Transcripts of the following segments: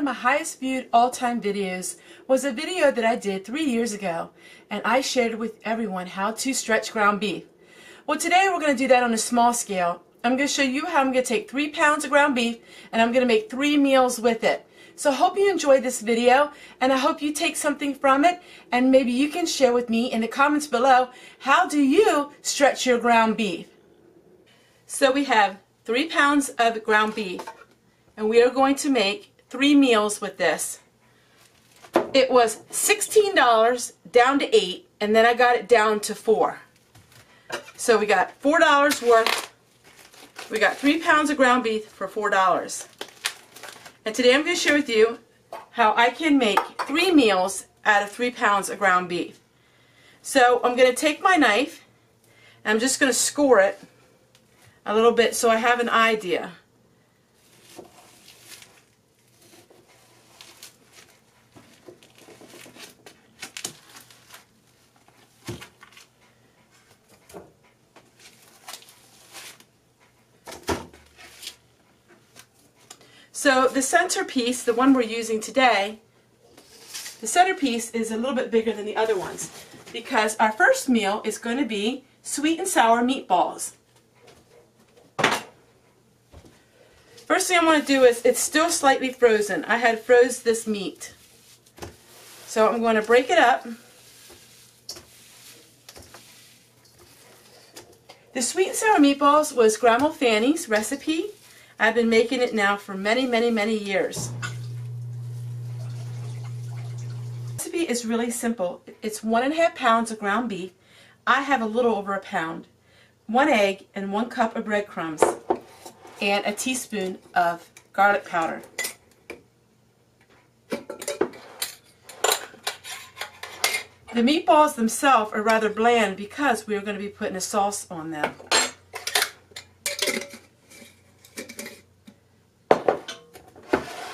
of my highest viewed all-time videos was a video that I did 3 years ago, and I shared with everyone how to stretch ground beef. Well, today we're going to do that on a small scale. I'm going to show you how I'm going to take 3 pounds of ground beef and I'm going to make 3 meals with it. So I hope you enjoyed this video, and I hope you take something from it, and maybe you can share with me in the comments below, how do you stretch your ground beef? So we have 3 pounds of ground beef, and we are going to make 3 meals with this. It was $16 down to $8, and then I got it down to $4. So we got $4 worth. We got 3 pounds of ground beef for $4. And today I'm going to share with you how I can make 3 meals out of 3 pounds of ground beef. So I'm going to take my knife and I'm just going to score it a little bit so I have an idea. So the center piece, the one we're using today, the center piece is a little bit bigger than the other ones because our first meal is going to be sweet and sour meatballs. First thing I want to do is, it's still slightly frozen. I had froze this meat. So I'm going to break it up. The sweet and sour meatballs was Grandma Fanny's recipe. I've been making it now for many years. The recipe is really simple. It's 1.5 pounds of ground beef. I have a little over a pound, 1 egg, and 1 cup of breadcrumbs, and a teaspoon of garlic powder. The meatballs themselves are rather bland because we're going to be putting a sauce on them.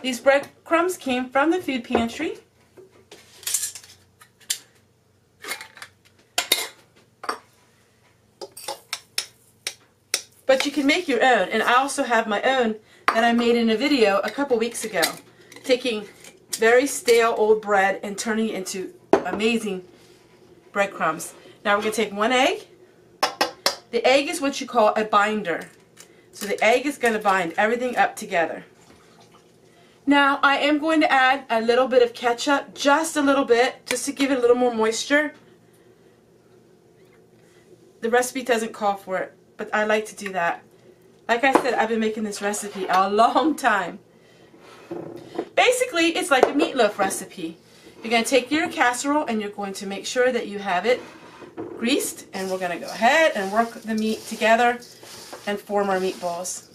These breadcrumbs came from the food pantry. But you can make your own, and I also have my own that I made in a video a couple weeks ago, taking very stale old bread and turning it into amazing breadcrumbs. Now we're going to take 1 egg. The egg is what you call a binder. So the egg is going to bind everything up together. Now I am going to add a little bit of ketchup, just a little bit, just to give it a little more moisture. The recipe doesn't call for it, but I like to do that. Like I said, I've been making this recipe a long time. Basically, it's like a meatloaf recipe. You're going to take your casserole and you're going to make sure that you have it greased, and we're going to go ahead and work the meat together and form our meatballs.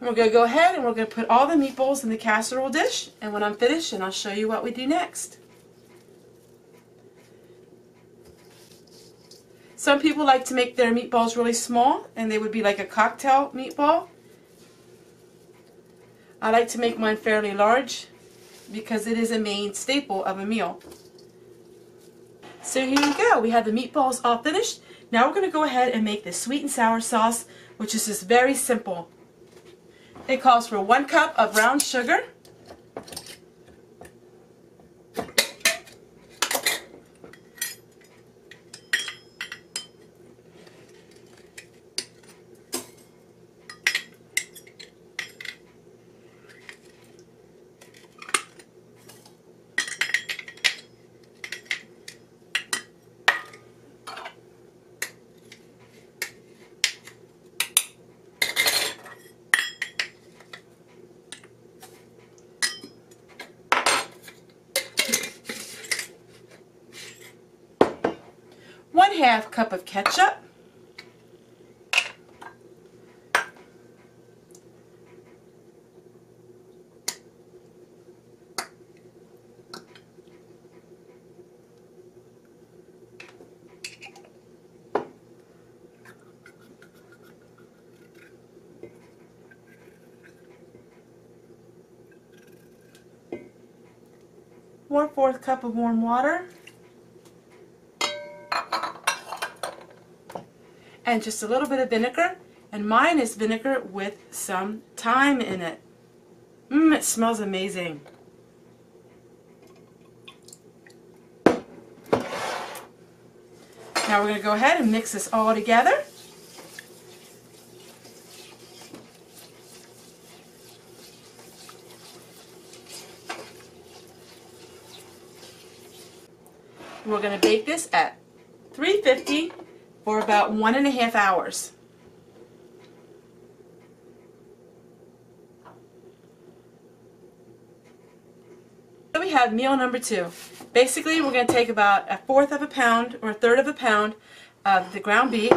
We're going to go ahead and we're going to put all the meatballs in the casserole dish, and when I'm finished, and I'll show you what we do next. Some people like to make their meatballs really small, and they would be like a cocktail meatball. I like to make mine fairly large because it is a main staple of a meal. So here we go. We have the meatballs all finished. Now we're going to go ahead and make the sweet and sour sauce, which is just very simple. It calls for 1 cup of brown sugar, 1/2 cup of ketchup, 1/4 cup of warm water, and just a little bit of vinegar, and mine is vinegar with some thyme in it. Mmm, it smells amazing. Now we're going to go ahead and mix this all together. We're going to bake this at 350 for about 1.5 hours. So we have meal number 2. Basically, we're going to take about 1/4 pound or 1/3 pound of the ground beef.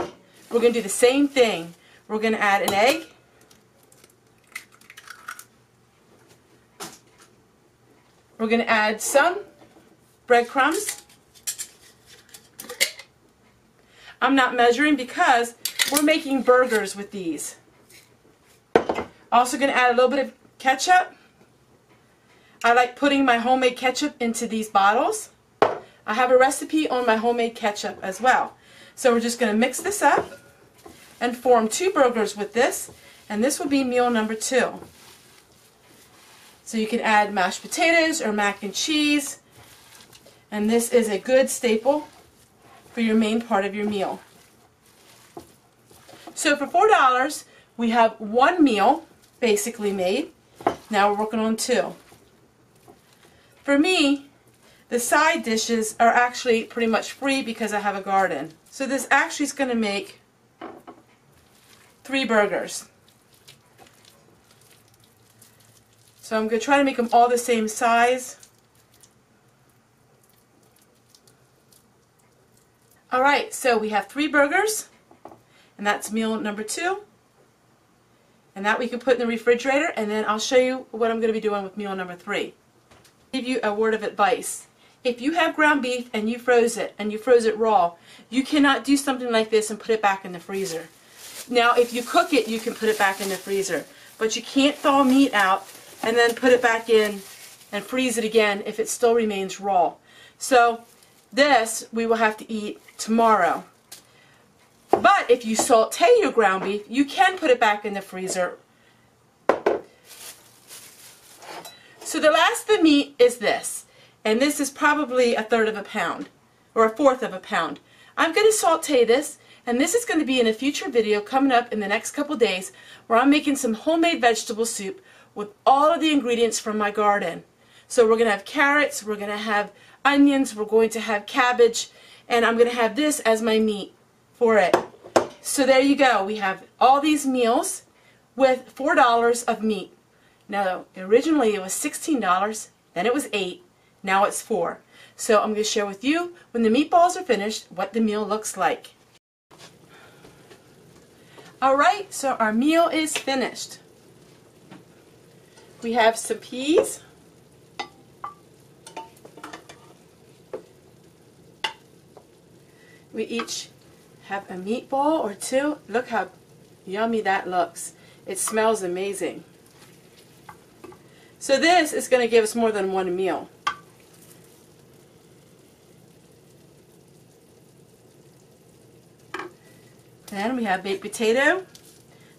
We're going to do the same thing. We're going to add an egg, we're going to add some breadcrumbs. I'm not measuring because we're making burgers with these. Also going to add a little bit of ketchup. I like putting my homemade ketchup into these bottles. I have a recipe on my homemade ketchup as well. So we're just going to mix this up and form 2 burgers with this, and this will be meal number 2. So you can add mashed potatoes or mac and cheese, and this is a good staple for your main part of your meal. So for $4 we have 1 meal basically made. Now we're working on 2. For me, the side dishes are actually pretty much free because I have a garden. So this actually is going to make 3 burgers. So I'm going to try to make them all the same size. Alright, so we have 3 burgers, and that's meal number 2, and that we can put in the refrigerator, and then I'll show you what I'm going to be doing with meal number 3. I'll give you a word of advice. If you have ground beef and you froze it, raw, you cannot do something like this and put it back in the freezer. Now, if you cook it, you can put it back in the freezer, but you can't thaw meat out and then put it back in and freeze it again if it still remains raw. So this we will have to eat tomorrow. But if you saute your ground beef, you can put it back in the freezer. So the last of the meat is this, and this is probably 1/3 pound or 1/4 pound. I'm going to saute this, and this is going to be in a future video coming up in the next couple days where I'm making some homemade vegetable soup with all of the ingredients from my garden. So we're going to have carrots, we're going to have onions, we're going to have cabbage, and I'm going to have this as my meat for it. So there you go. We have all these meals with $4 of meat. Now, originally it was $16, then it was $8, now it's $4. So I'm going to share with you, when the meatballs are finished, what the meal looks like. Alright, so our meal is finished. We have some peas. We each have a meatball or 2. Look how yummy that looks. It smells amazing. So this is going to give us more than 1 meal. Then we have baked potato.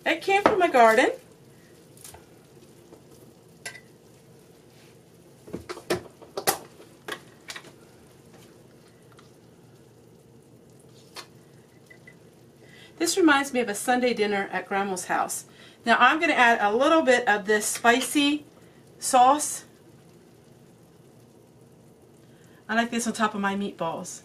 That came from my garden. This reminds me of a Sunday dinner at Grandma's house. Now I'm going to add a little bit of this spicy sauce. I like this on top of my meatballs.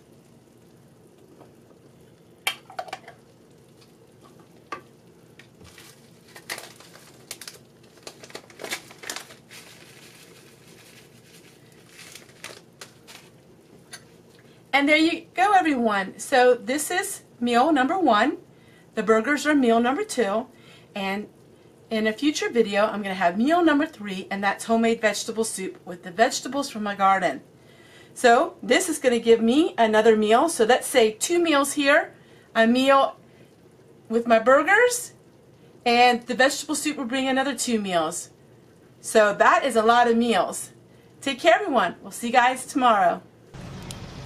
And there you go, everyone. So this is meal number 1. The burgers are meal number 2, and in a future video I'm going to have meal number 3, and that's homemade vegetable soup with the vegetables from my garden. So this is going to give me another meal, so let's say 2 meals here, a meal with my burgers, and the vegetable soup will bring another 2 meals. So that is a lot of meals. Take care, everyone. We'll see you guys tomorrow.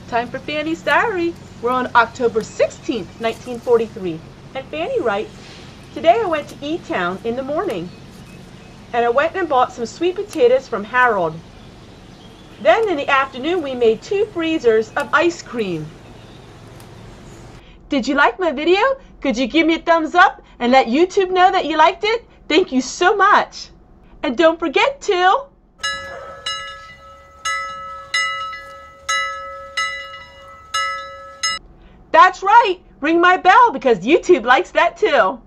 Time for Fanny's Diary. We're on October 16th, 1943. And Fanny writes, "Today I went to E-Town in the morning. and I went and bought some sweet potatoes from Harold. Then in the afternoon we made 2 freezers of ice cream. Did you like my video? Could you give me a thumbs up and let YouTube know that you liked it? Thank you so much. And don't forget to That's right, ring my bell because YouTube likes that too.